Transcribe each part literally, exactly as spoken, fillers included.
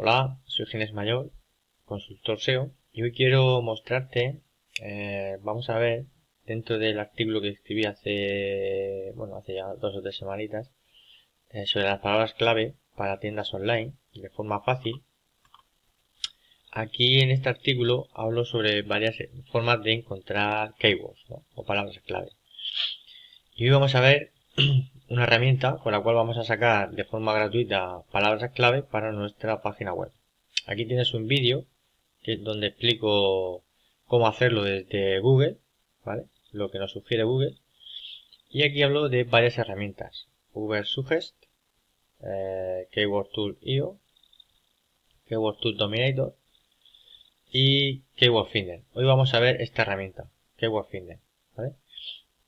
Hola, soy Ginés Mayor, consultor S E O, y hoy quiero mostrarte, eh, vamos a ver, dentro del artículo que escribí hace, bueno, hace ya dos o tres semanitas, eh, sobre las palabras clave para tiendas online, de forma fácil. Aquí en este artículo hablo sobre varias formas de encontrar keywords, ¿no? O palabras clave. Y hoy vamos a ver una herramienta con la cual vamos a sacar de forma gratuita palabras clave para nuestra página web. Aquí tienes un vídeo donde explico cómo hacerlo desde Google, ¿vale? Lo que nos sugiere Google. Y aquí hablo de varias herramientas. Google Suggest, eh, Keyword Tool I O, Keyword Tool Dominator y Keyword Finder. Hoy vamos a ver esta herramienta, Keyword Finder, ¿vale?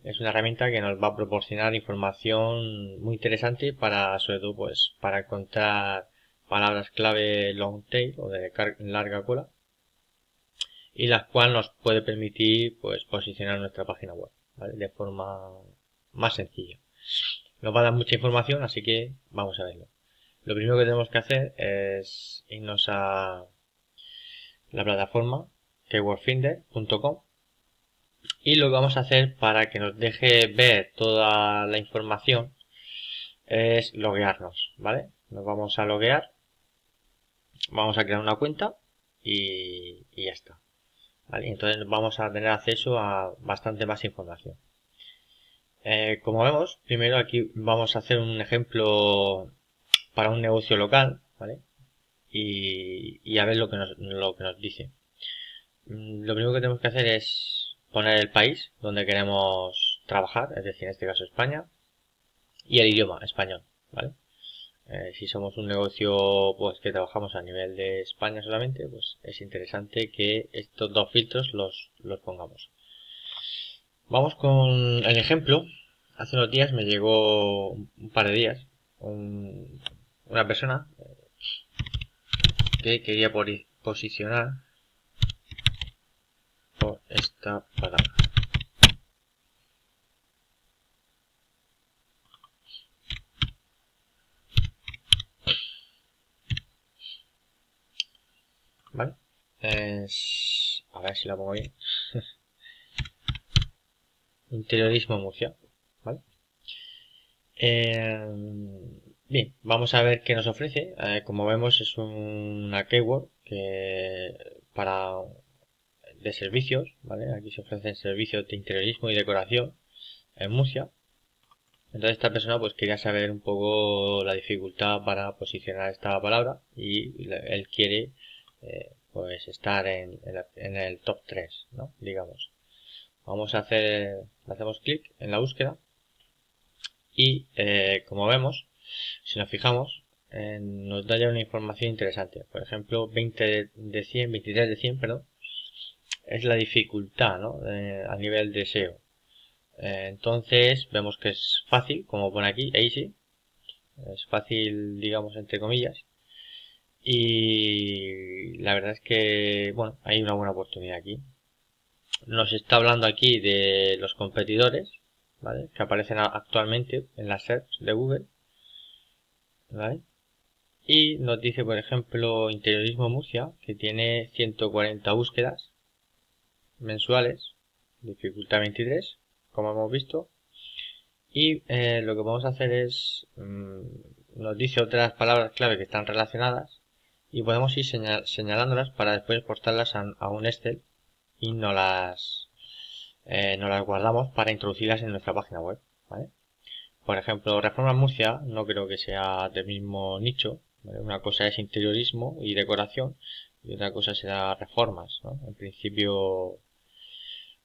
Es una herramienta que nos va a proporcionar información muy interesante para, sobre todo, pues, para encontrar palabras clave long tail o de larga cola, y la cual nos puede permitir, pues, posicionar nuestra página web, ¿vale? De forma más sencilla. Nos va a dar mucha información, así que vamos a verlo. Lo primero que tenemos que hacer es irnos a la plataforma keyword finder punto com. Y lo que vamos a hacer para que nos deje ver toda la información es loguearnos, ¿vale? Nos vamos a loguear, vamos a crear una cuenta y, y ya está, ¿vale? Entonces vamos a tener acceso a bastante más información. Eh, como vemos, primero aquí vamos a hacer un ejemplo para un negocio local, ¿vale? Y, y a ver lo que nos, lo que nos dice. Lo primero que tenemos que hacer es poner el país donde queremos trabajar, es decir, en este caso España, y el idioma, español, ¿vale? Eh, si somos un negocio, pues, que trabajamos a nivel de España solamente, pues es interesante que estos dos filtros los, los pongamos. Vamos con el ejemplo. Hace unos días me llegó, un par de días, un, una persona que quería posicionar por esta palabra. Vale. Es... A ver si la pongo bien. Interiorismo Murcia. Vale. Eh... Bien, vamos a ver qué nos ofrece. Eh, como vemos, es una keyword que para... de servicios, ¿vale? Aquí se ofrecen servicios de interiorismo y decoración en Murcia. Entonces esta persona, pues, quería saber un poco la dificultad para posicionar esta palabra, y él quiere, eh, pues, estar en, en, la, en el top tres, ¿no? Digamos. Vamos a hacer, hacemos clic en la búsqueda y, eh, como vemos, si nos fijamos, eh, nos da ya una información interesante. Por ejemplo, veinte de cien, veintitrés de cien, perdón, es la dificultad, ¿no? Eh, a nivel de S E O. Eh, entonces vemos que es fácil, como pone aquí, easy. Es fácil, digamos, entre comillas. Y la verdad es que, bueno, hay una buena oportunidad aquí. Nos está hablando aquí de los competidores, ¿vale? Que aparecen actualmente en las S E R Ps de Google, ¿vale? Y nos dice, por ejemplo, Interiorismo Murcia, que tiene ciento cuarenta búsquedas mensuales, dificultad veintitrés, como hemos visto, y eh, lo que vamos a hacer es, mmm, nos dice otras palabras clave que están relacionadas, y podemos ir señal, señalándolas para después exportarlas a, a un Excel, y no las, eh, no las guardamos para introducirlas en nuestra página web, ¿vale? Por ejemplo, Reforma Murcia no creo que sea del mismo nicho, ¿vale? Una cosa es interiorismo y decoración, y otra cosa será reformas, ¿no? En principio,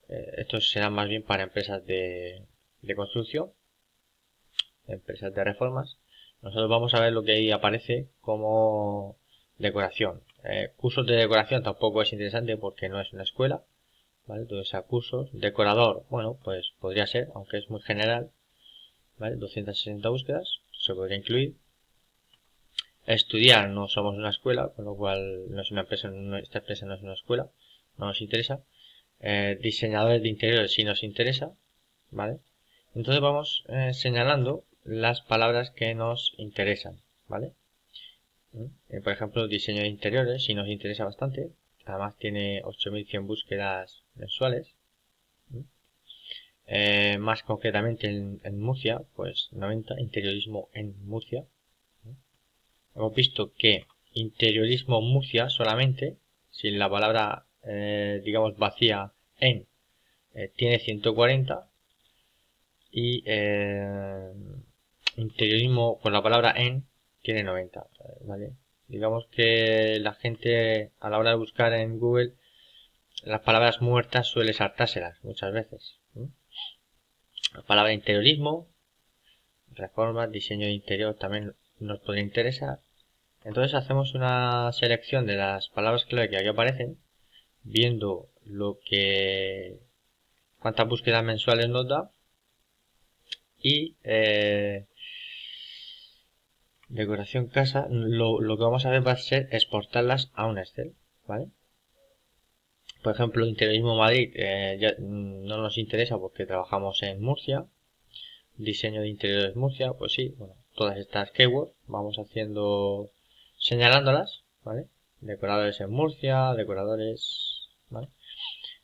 Eh, estos serán más bien para empresas de, de construcción, empresas de reformas. Nosotros vamos a ver lo que ahí aparece como decoración. Eh, cursos de decoración tampoco es interesante porque no es una escuela, ¿vale? Entonces a cursos. Decorador, bueno, pues podría ser, aunque es muy general, ¿vale? doscientas sesenta búsquedas, se podría incluir. Estudiar, no somos una escuela, con lo cual no es una empresa, no, esta empresa no es una escuela, no nos interesa. Eh, diseñadores de interiores si nos interesa, ¿vale? Entonces vamos eh, señalando las palabras que nos interesan, ¿vale? eh, por ejemplo, diseño de interiores, si nos interesa bastante. Además tiene ocho mil cien búsquedas mensuales. Eh, más concretamente en, en Murcia, pues noventa, interiorismo en Murcia. Hemos visto que interiorismo Murcia solamente, sin la palabra, eh, digamos, vacía en, eh, tiene ciento cuarenta. Y eh, interiorismo con la palabra en tiene noventa, ¿vale? Digamos que la gente a la hora de buscar en Google las palabras muertas suele saltárselas muchas veces. ¿Sí? La palabra interiorismo, reformas, diseño de interior también nos podría interesar. Entonces hacemos una selección de las palabras clave que aquí aparecen, viendo lo que cuántas búsquedas mensuales nos da y eh, decoración casa. Lo, lo que vamos a ver va a ser exportarlas a un Excel, ¿vale? Por ejemplo, interiorismo Madrid eh, ya no nos interesa porque trabajamos en Murcia. Diseño de interiores Murcia, pues sí, bueno, todas estas keywords vamos haciendo, señalándolas, ¿vale? Decoradores en Murcia, decoradores, ¿vale?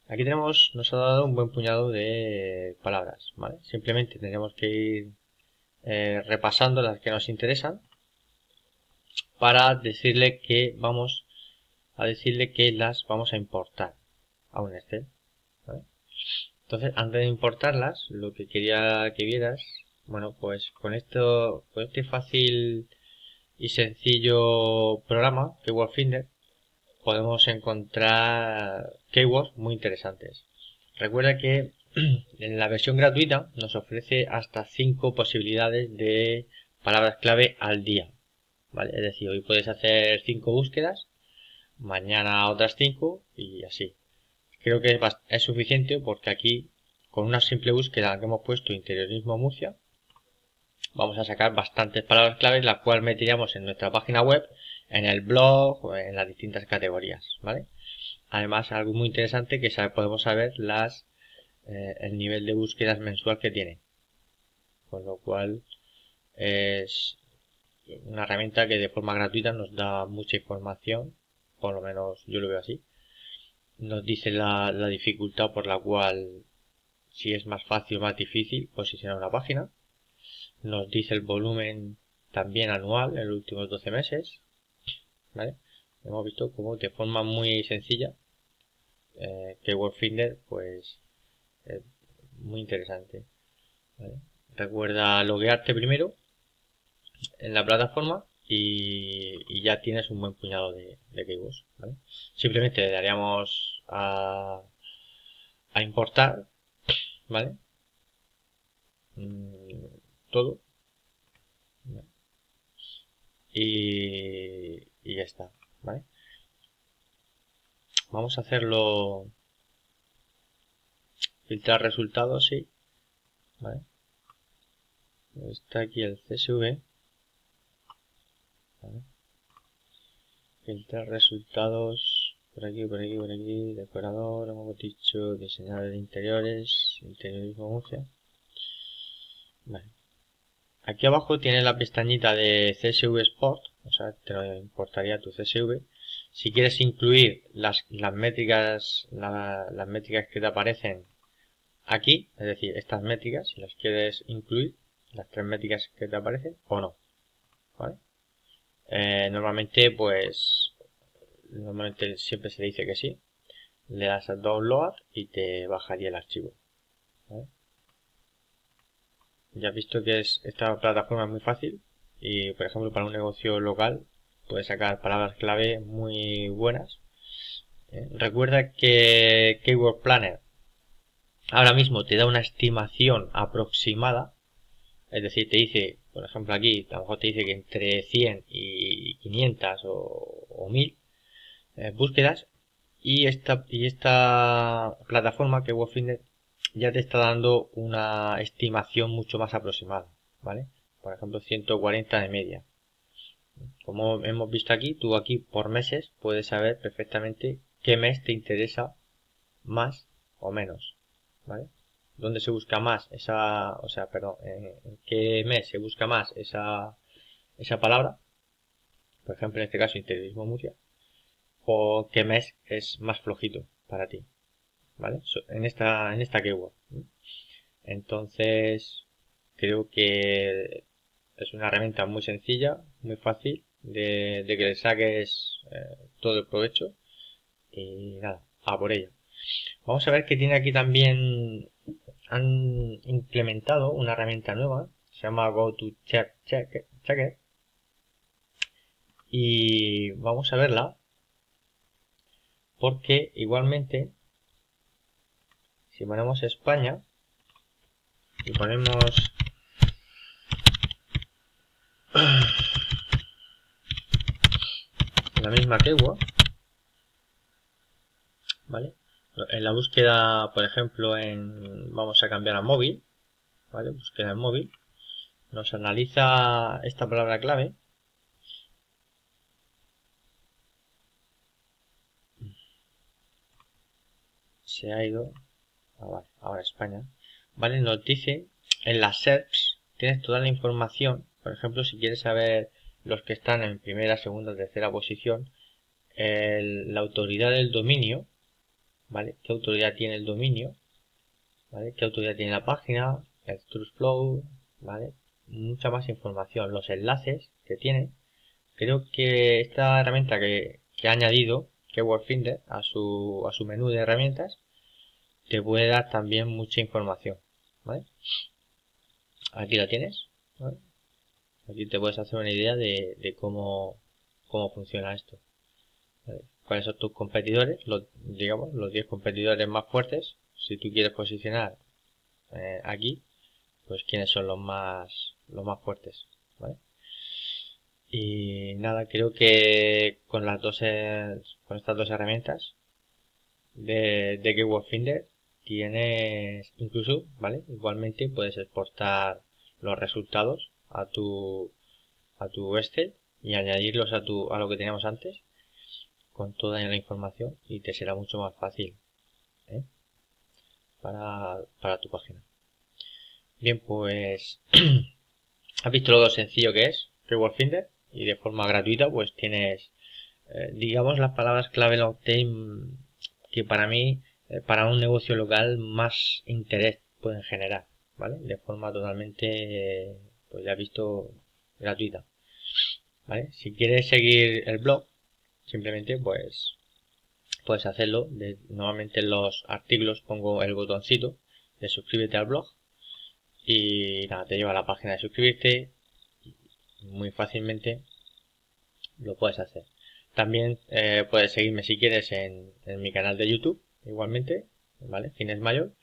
Aquí tenemos, nos ha dado un buen puñado de palabras, ¿vale? Simplemente tendremos que ir eh, repasando las que nos interesan para decirle que vamos a decirle que las vamos a importar a un Excel, ¿vale? Entonces, antes de importarlas, lo que quería que vieras, bueno, pues con esto, con este fácil y sencillo programa, Keyword Finder, podemos encontrar keywords muy interesantes. Recuerda que en la versión gratuita nos ofrece hasta cinco posibilidades de palabras clave al día, ¿vale? Es decir, hoy puedes hacer cinco búsquedas, mañana otras cinco y así. Creo que es, es suficiente porque aquí, con una simple búsqueda que hemos puesto interiorismo Murcia, vamos a sacar bastantes palabras claves, las cuales meteríamos en nuestra página web, en el blog, o en las distintas categorías, ¿vale? Además, algo muy interesante que podemos saber las eh, el nivel de búsquedas mensual que tiene. Con lo cual es una herramienta que de forma gratuita nos da mucha información. Por lo menos yo lo veo así. Nos dice la, la dificultad por la cual, si es más fácil o más difícil posicionar una página. Nos dice el volumen también anual en los últimos doce meses, ¿vale? Hemos visto cómo de forma muy sencilla eh, Keyword Finder, pues eh, muy interesante, ¿vale? Recuerda loguearte primero en la plataforma y, y ya tienes un buen puñado de, de keywords, ¿vale? Simplemente le daríamos a, a importar, ¿vale? Mm, todo. ¿Vale? Y, y ya está, ¿vale? Vamos a hacerlo. Filtrar resultados, sí. ¿Vale? Está aquí el C S V. ¿Vale? Filtrar resultados por aquí, por aquí, por aquí, decorador, hemos dicho, diseñador de interiores, interiorismo Murcia. Vale. Aquí abajo tiene la pestañita de C S V Export, o sea, te lo importaría tu C S V. Si quieres incluir las, las métricas, la, las métricas que te aparecen aquí, es decir, estas métricas, si las quieres incluir, las tres métricas que te aparecen o no, ¿vale? Eh, normalmente pues normalmente siempre se dice que sí, le das a download y te bajaría el archivo, ¿vale? Ya has visto que es, esta plataforma es muy fácil y por ejemplo para un negocio local puedes sacar palabras clave muy buenas, ¿eh? Recuerda que Keyword Planner ahora mismo te da una estimación aproximada, es decir, te dice, por ejemplo aquí, a lo mejor te dice que entre cien y quinientas o, o mil eh, búsquedas, y esta, y esta plataforma que Keyword Finder ya te está dando una estimación mucho más aproximada, ¿vale? Por ejemplo, ciento cuarenta de media. Como hemos visto aquí, tú aquí por meses puedes saber perfectamente qué mes te interesa más o menos, ¿vale? Dónde se busca más esa, o sea, perdón, en qué mes se busca más esa, esa palabra, por ejemplo en este caso Interiorismo Murcia, o qué mes es más flojito para ti, ¿vale? En esta, en esta keyword. Entonces, creo que es una herramienta muy sencilla, muy fácil, de, de que le saques eh, todo el provecho. Y nada, a por ello. Vamos a ver que tiene aquí también, han implementado una herramienta nueva, se llama go to checker, checker. Y vamos a verla, porque igualmente, si ponemos España, y ponemos la misma keyword, ¿vale? En la búsqueda, por ejemplo, en vamos a cambiar a móvil, ¿vale? Búsqueda en móvil, nos analiza esta palabra clave. Se ha ido, ah, vale, ahora España, ¿vale? Nos dice en las S E R Ps tienes toda la información. Por ejemplo, si quieres saber los que están en primera, segunda, tercera posición, el, la autoridad del dominio, ¿vale? ¿Qué autoridad tiene el dominio? ¿Vale? ¿Qué autoridad tiene la página? El Trust Flow, ¿vale? Mucha más información, los enlaces que tiene. Creo que esta herramienta que, que ha añadido Keyword Finder a su, a su menú de herramientas te puede dar también mucha información, ¿vale? Aquí la tienes, ¿vale? Aquí te puedes hacer una idea de, de cómo, cómo funciona esto. ¿Vale? Cuáles son tus competidores, los, digamos, los diez competidores más fuertes. Si tú quieres posicionar eh, aquí, pues quiénes son los más, los más fuertes. ¿Vale? Y nada, creo que con las dos, con estas dos herramientas de, de Keyword Finder tienes incluso, ¿vale? Igualmente puedes exportar los resultados a tu a tu Excel y añadirlos a tu a lo que teníamos antes con toda la información, y te será mucho más fácil, ¿eh? para, para tu página. Bien, pues has visto lo sencillo que es Keyword Finder, y de forma gratuita pues tienes eh, digamos las palabras clave que para mí eh, para un negocio local más interés pueden generar, ¿vale? De forma totalmente eh, pues ya has visto, gratuita, ¿vale? Si quieres seguir el blog, simplemente pues puedes hacerlo. De, normalmente en los artículos pongo el botoncito de suscríbete al blog y nada, te lleva a la página de suscribirte. Muy fácilmente lo puedes hacer. También eh, puedes seguirme si quieres en, en mi canal de YouTube, igualmente, ¿vale? Ginés Mayor.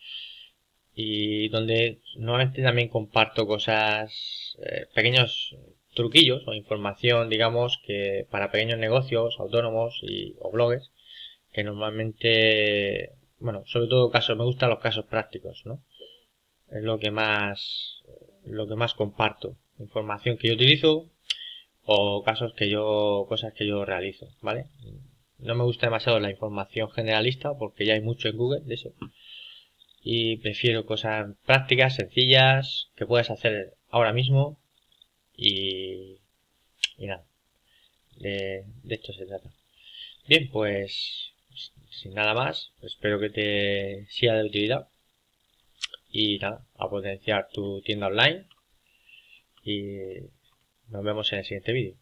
Y donde nuevamente también comparto cosas, eh, pequeños truquillos o información, digamos, que para pequeños negocios, autónomos y, o blogs, que normalmente, bueno, sobre todo casos, me gustan los casos prácticos, ¿no? Es lo que más, lo que más comparto, información que yo utilizo o casos que yo, cosas que yo realizo, ¿vale? No me gusta demasiado la información generalista porque ya hay mucho en Google de eso. Y prefiero cosas prácticas, sencillas, que puedas hacer ahora mismo. Y, y nada, de, de esto se trata. Bien, pues sin nada más, espero que te sea de utilidad. Y nada, a potenciar tu tienda online. Y nos vemos en el siguiente vídeo.